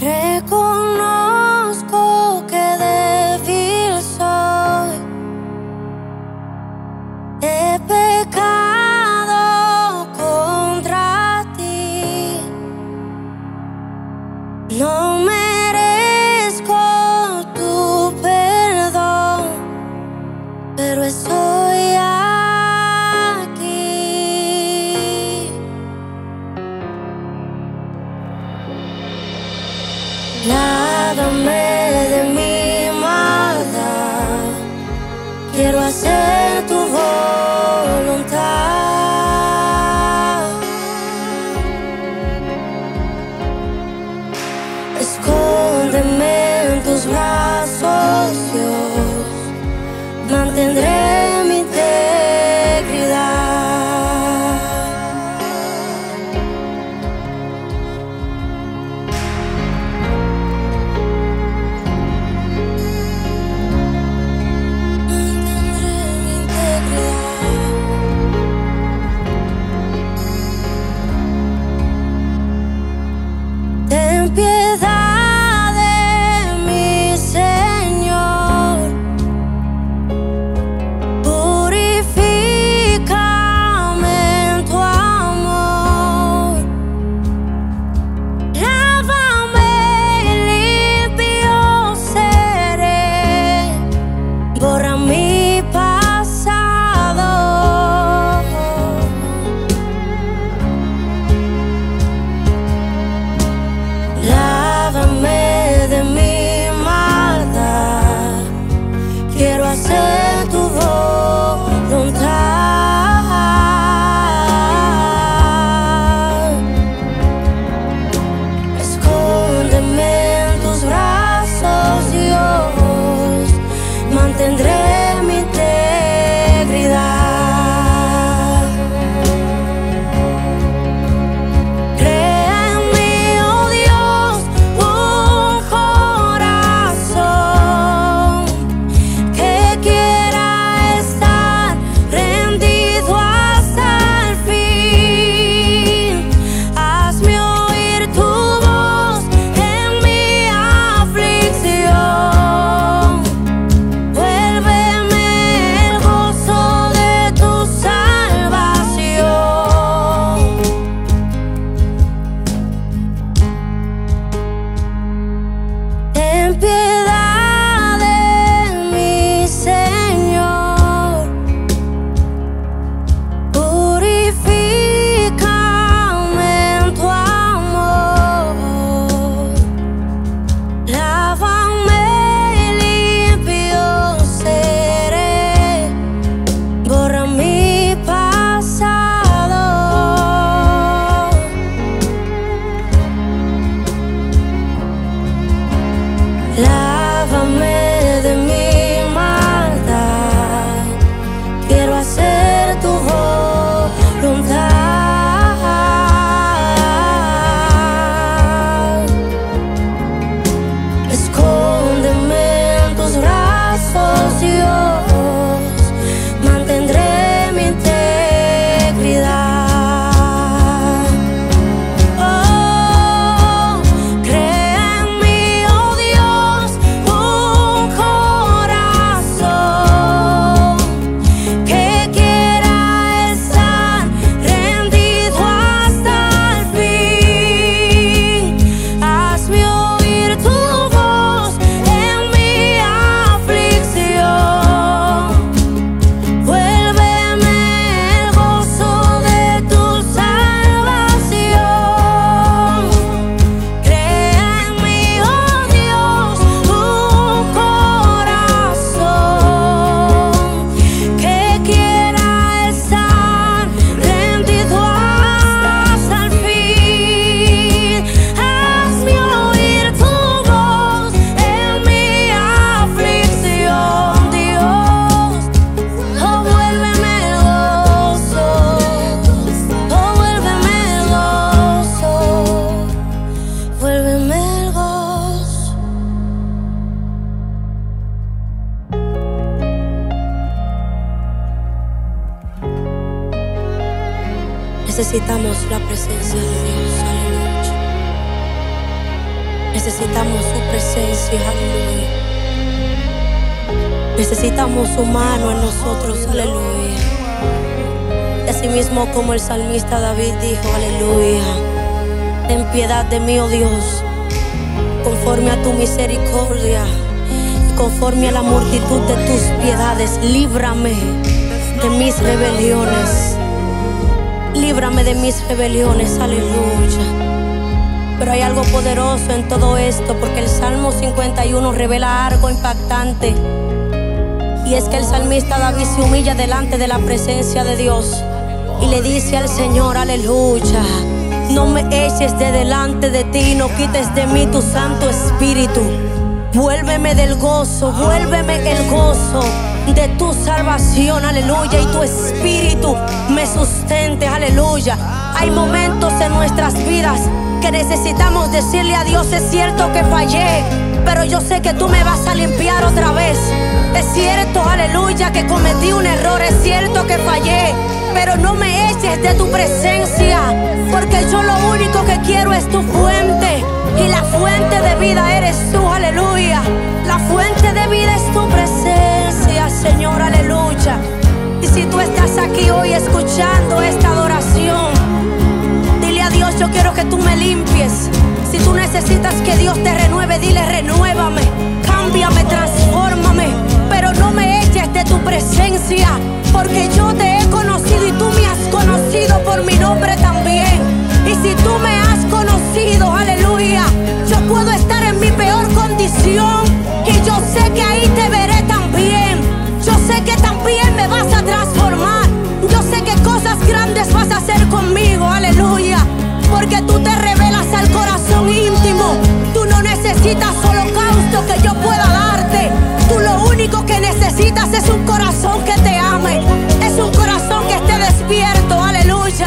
Reconozco que débil soy, he pecado contra ti, no merezco tu perdón, pero estoy aquí. Lávame de mi maldad, quiero hacer tu voluntad. Escóndeme en tus brazos, Dios, mantendré mi integridad. Ten piedad de mí, Señor, purifícame en tu amor. Lávame y limpio seré, borra mi pasado. Lávame de mi maldad, quiero hacer tu voluntad. Escóndeme en tus brazos, Dios, mantendré mi integridad. Crea en mí, oh Dios, un corazón que quiera estar rendido hasta el fin. Hazme oír tu voz en mi aflicción. Vuélveme el gozo de tu salvación. Ten piedad de mí, Señor, purifícame en tu amor. Lávame y limpio seré, borra mi pasado. Lávame de mi maldad, quiero hacer tu voluntad. Escóndeme en tus brazos, Dios, mantendré mi integridad. Oh, crea en mí, oh Dios, un corazón que quiera estar rendido hasta el fin. Hazme oír tu voz en mi aflicción. Vuélveme el gozo de tu salvación. Crea en mí, oh Dios, un corazón que quiera estar rendido hasta el fin. Hazme oír tu voz en mi aflicción, Dios. Oh, vuélveme el gozo, oh, vuélveme el gozo, vuélveme el gozo. Necesitamos la presencia de Dios. Aleluya. Necesitamos su presencia, aleluya. Necesitamos su mano en nosotros, aleluya. Y así mismo como el salmista David dijo, aleluya, ten piedad de mí, oh Dios, conforme a tu misericordia y conforme a la multitud de tus piedades. Líbrame de mis rebeliones, líbrame de mis rebeliones, aleluya. Pero hay algo poderoso en todo esto, porque el Salmo 51 revela algo impactante, y es que el salmista David se humilla delante de la presencia de Dios y le dice al Señor, aleluya, no me eches de delante de ti, no quites de mí tu Santo Espíritu. Vuélveme del gozo, vuélveme el gozo de tu salvación, aleluya, y tu Espíritu me sustente, aleluya. Hay momentos en nuestras vidas que necesitamos decirle a Dios, es cierto que fallé, pero yo sé que tú me vas a limpiar otra vez. Es cierto, aleluya, que cometí un error, es cierto que fallé, pero no me eches de tu presencia, porque yo lo único que quiero es tu fuente, y la fuente de vida eres tú, aleluya. La fuente de vida es tu presencia, Señor, aleluya. Y si tú estás aquí hoy escuchando esta adoración, Dios, yo quiero que tú me limpies. Si tú necesitas que Dios te renueve, dile, renuévame, cámbiame, transfórmame, pero no me eches de tu presencia, porque yo te he conocido y tú me has conocido por mi nombre también. Y si tú me has conocido, aleluya, yo puedo estar en mi peor condición y yo sé que ahí te veré también. Yo sé que también me vas a transformar. Yo sé que cosas grandes vas a hacer conmigo, aleluya, porque tú te revelas al corazón íntimo. Tú no necesitas holocausto que yo pueda darte. Tú lo único que necesitas es un corazón que te ame, es un corazón que esté despierto, aleluya,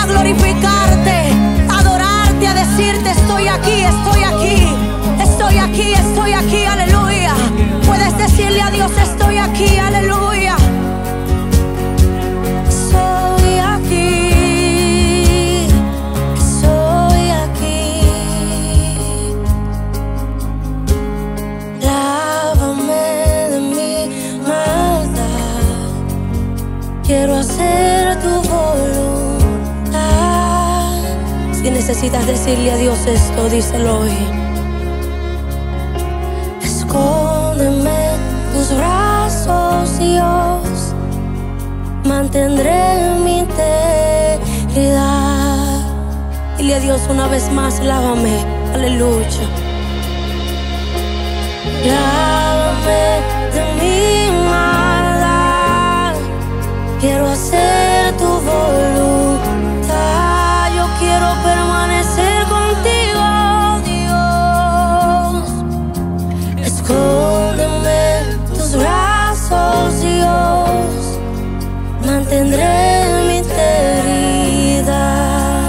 a glorificarte, a adorarte, a decirte, estoy aquí, estoy aquí, estoy aquí, estoy aquí, aleluya. Puedes decirle a Dios, estoy aquí, aleluya. Quiero hacer tu voluntad. Si necesitas decirle a Dios esto, díselo hoy. Escóndeme en tus brazos, Dios, mantendré mi integridad. Dile a Dios una vez más, lávame, aleluya. Lávame de mi maldad, quiero hacer tu voluntad. Yo quiero permanecer contigo, Dios. Escóndeme en tus brazos, Dios, mantendré mi integridad,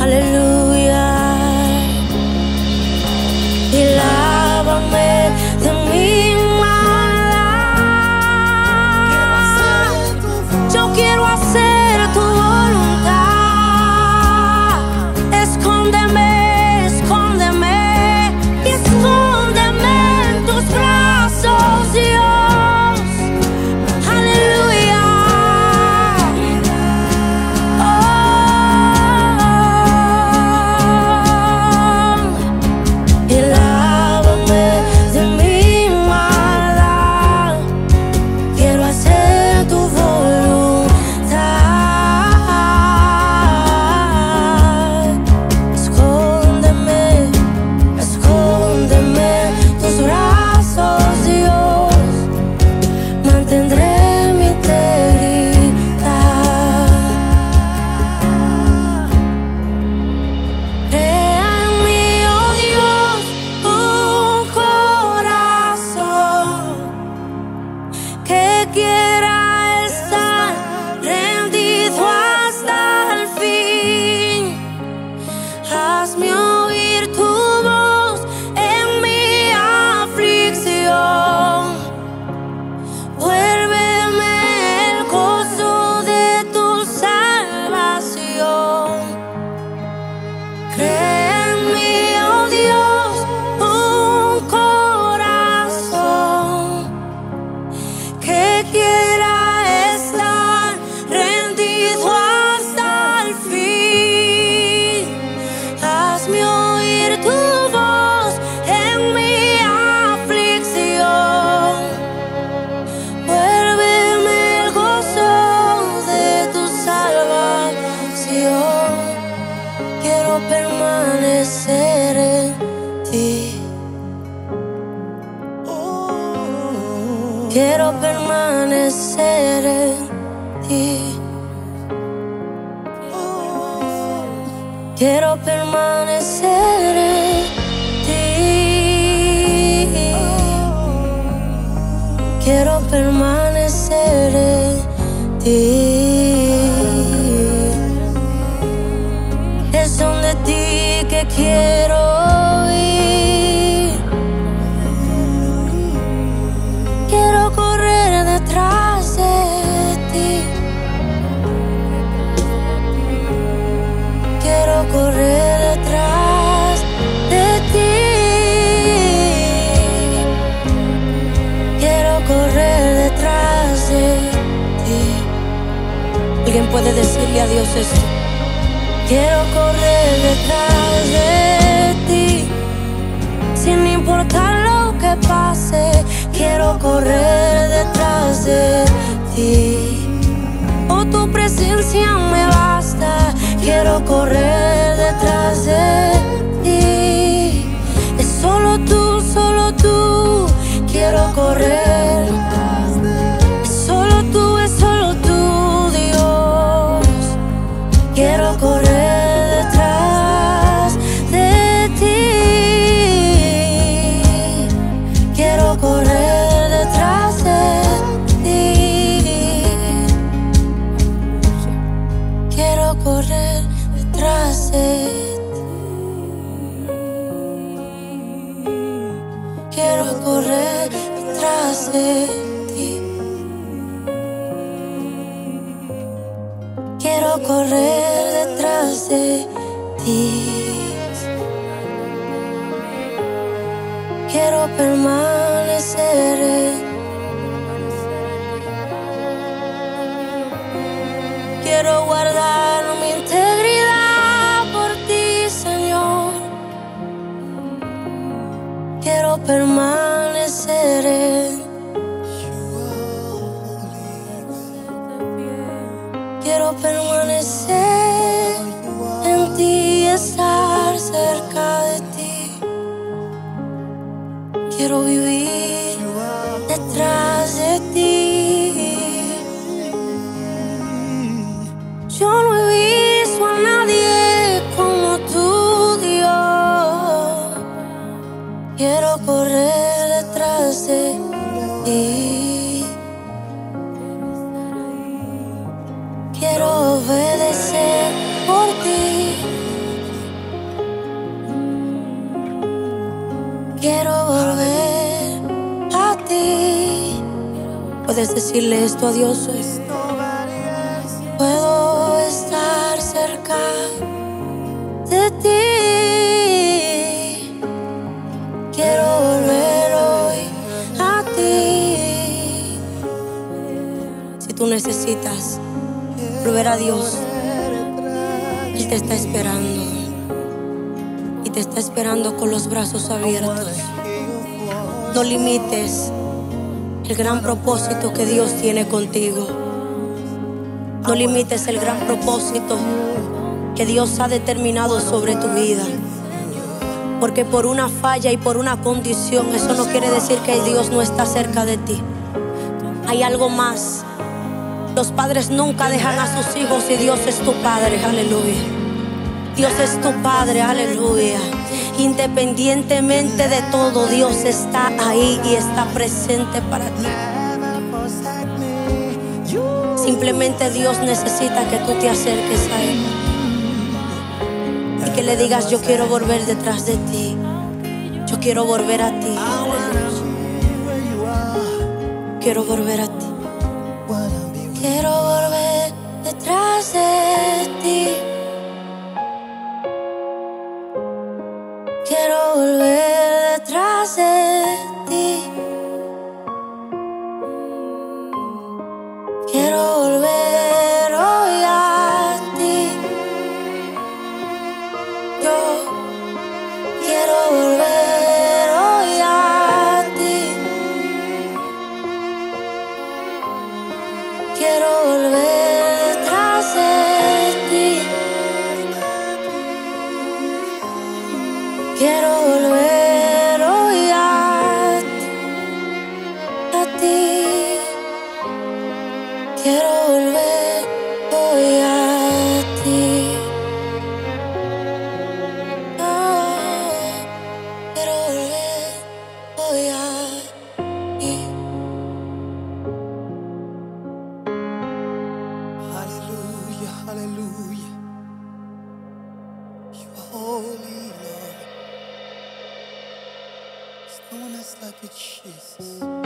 aleluya. Y la crecer en ti. Quiero permanecer en ti. Quiero permanecer en ti. Quiero permanecer en ti. Es donde ti que quiero ir. Quiero correr detrás de ti. Quiero correr detrás de ti. Quiero correr detrás de ti. ¿Alguien puede decirle a Dios esto? Quiero correr detrás de ti, sin importar lo que pase. Quiero correr detrás de ti. Oh, tu presencia me basta. Quiero correr detrás de ti. Es solo tú, solo tú. Quiero correr. Es solo tú, Dios. Quiero correr. Quiero correr detrás de ti. Quiero correr detrás de ti. Quiero permanecer en ti. Quiero guardar mi integridad por ti, Señor. Quiero permanecer en ti. Quiero permanecer en ti, estar cerca de ti. Quiero vivir detrás de ti. Yo no he visto a nadie como tú, Dios. Quiero correr detrás de ti. Quiero obedecer por ti. Quiero volver a ti. ¿Puedes decirle esto a Dios? Puedo estar cerca de ti. Quiero volver hoy a ti. Si tú necesitas volver a Dios, Él te está esperando. Y te está esperando con los brazos abiertos. No limites el gran propósito que Dios tiene contigo. No limites el gran propósito que Dios ha determinado sobre tu vida. Porque por una falla y por una condición, eso no quiere decir que Dios no está cerca de ti. Hay algo más. Los padres nunca dejan a sus hijos y Dios es tu Padre, aleluya. Dios es tu Padre, aleluya. Independientemente de todo, Dios está ahí y está presente para ti. Simplemente Dios necesita que tú te acerques a Él y que le digas: yo quiero volver detrás de ti. Yo quiero volver a ti. Quiero volver a ti. Quiero volver detrás de ti. Quiero volver detrás de ti. Quiero volver hoy a ti. Yo quiero volver hoy a ti. Quiero volver detrás de ti. Quiero volver hoy a ti. Quiero volver hoy a ti. Oh, quiero volver hoy a ti. Aleluya, aleluya. You are holy, Lord. No one is like you, Jesus.